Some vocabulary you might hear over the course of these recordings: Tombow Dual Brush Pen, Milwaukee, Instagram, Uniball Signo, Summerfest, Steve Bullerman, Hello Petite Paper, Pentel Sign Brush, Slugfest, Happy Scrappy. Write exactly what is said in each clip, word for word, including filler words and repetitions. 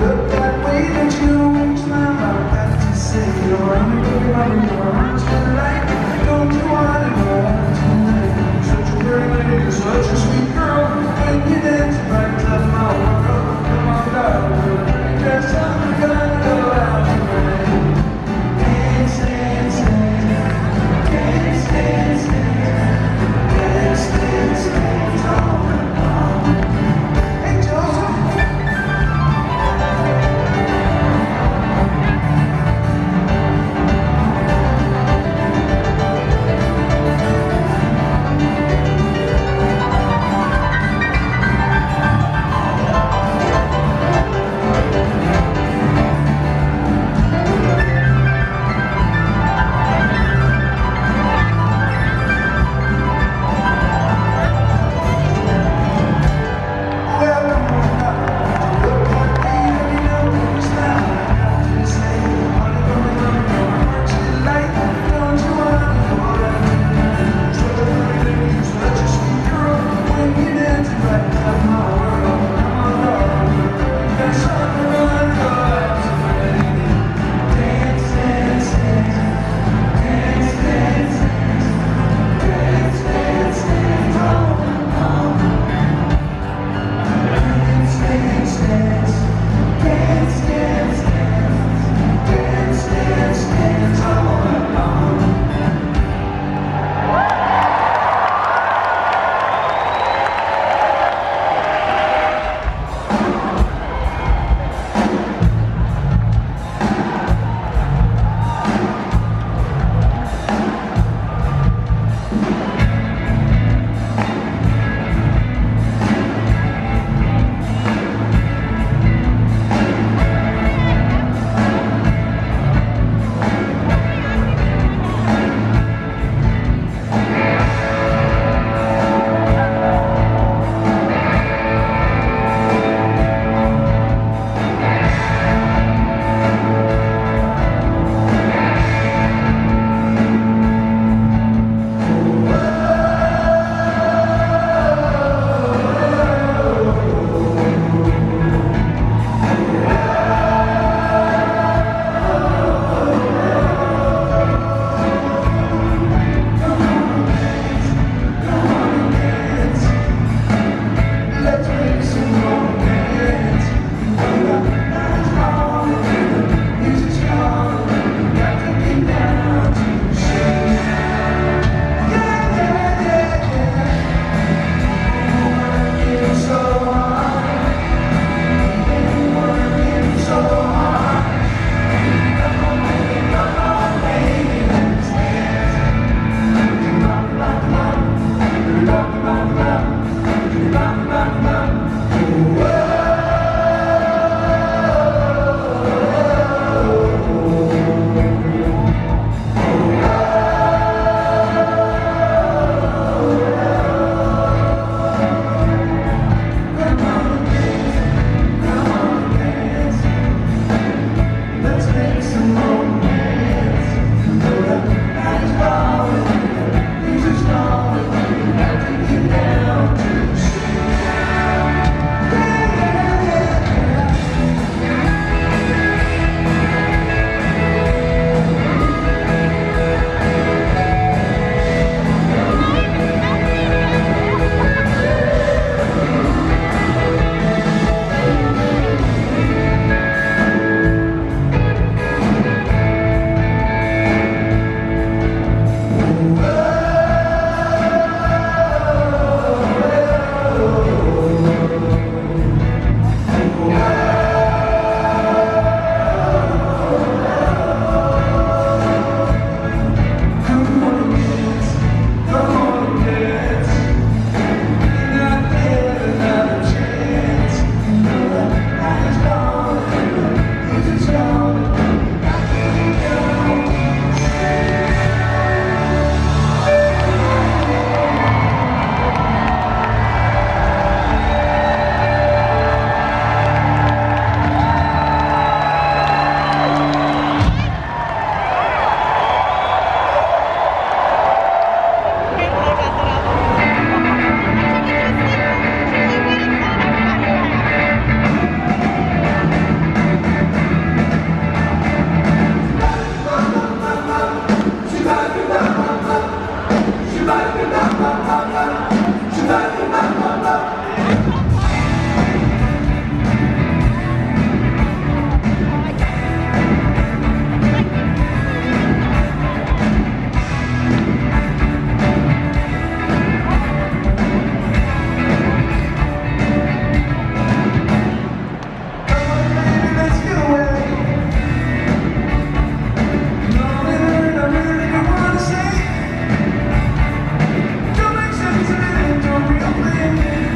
Look that way that you reach my mouth, I have to say, you're on the way, Don't make sense in it, don't real thing.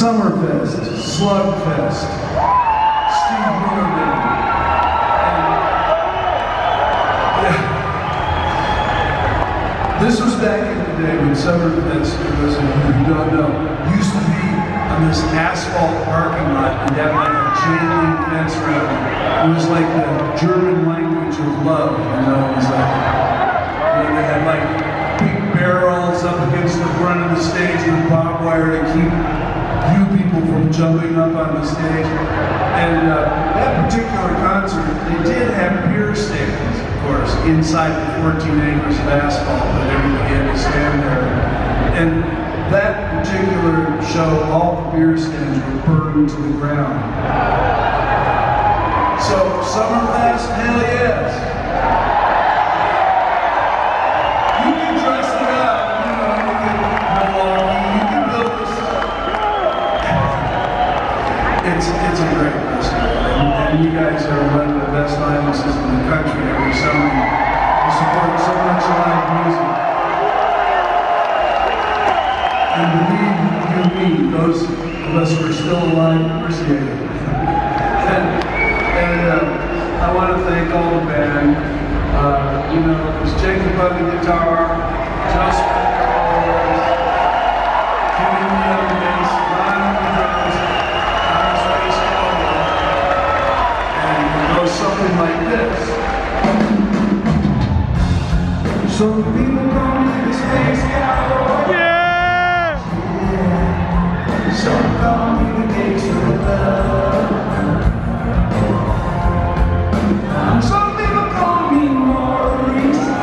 Summerfest, Slugfest, Steve Bullerman. Yeah. This was back in the day when Summerfest, for those of you who don't know, used to be on this asphalt parking lot and that had a chain link fence around it. It was like the German language of love, you know, it was like, you know, they had like big barrels up against the front of the stage with barbed wire to keep you people from jumping up on the stage. And uh, that particular concert, they did have beer stands, of course, inside the fourteen acres of asphalt that everybody had to stand there. And that particular show, all the beer stands were burned to the ground. So, Summerfest, hell yes! You can dress it up, you know, you can it's a great festival, and, and you guys are one of the best audiences in the country. Every summer, you support so much live music. And believe you me, those of us who are still alive appreciate it. and and uh, I want to thank all the band. Uh, you know, it was Jacob on the guitar, Justin. Something like this. So people come to the Space Cowboy. Yeah! Yeah. Some call me the gates of love. And some people call me Maurice.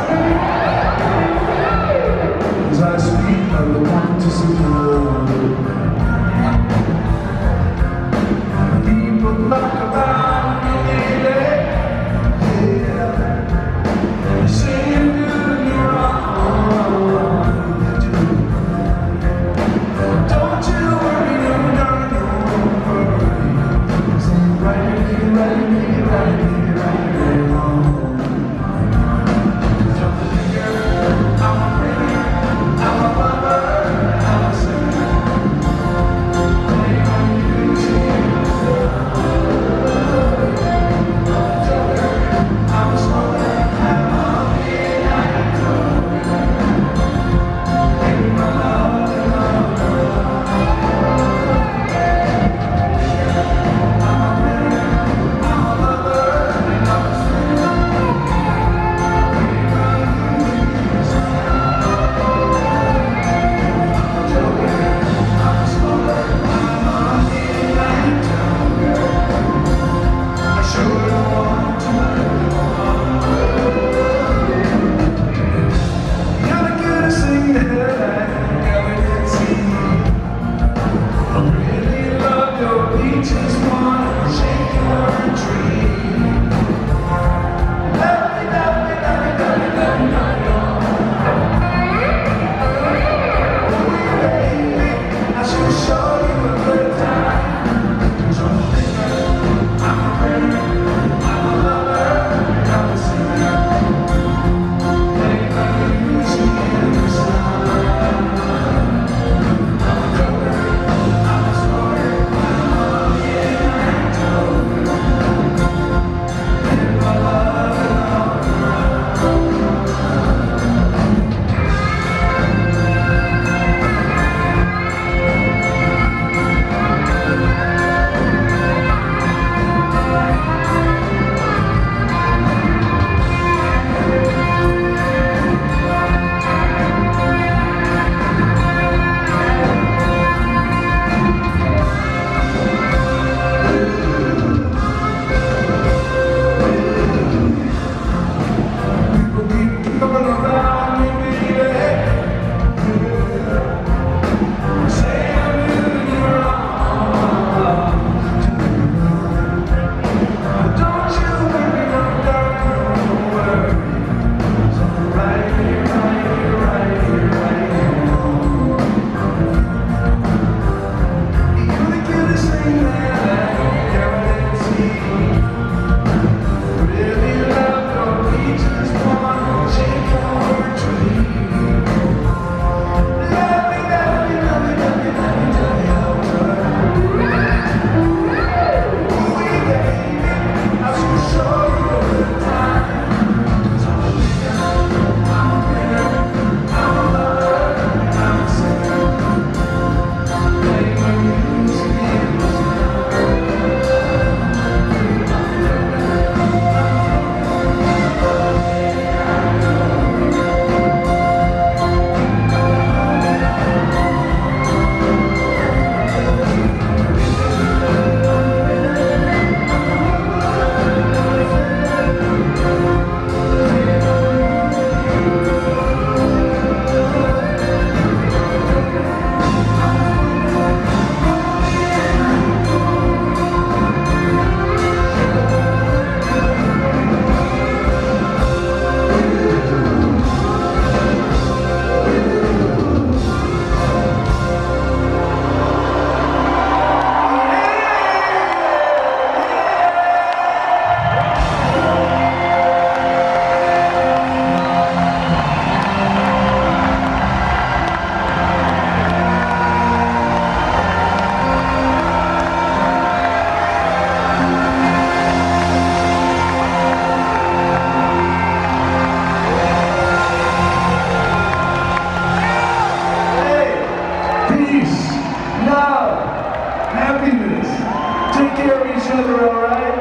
each other, all right?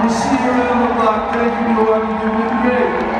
We'll see you around the block. Thank you, Milwaukee. You've been great.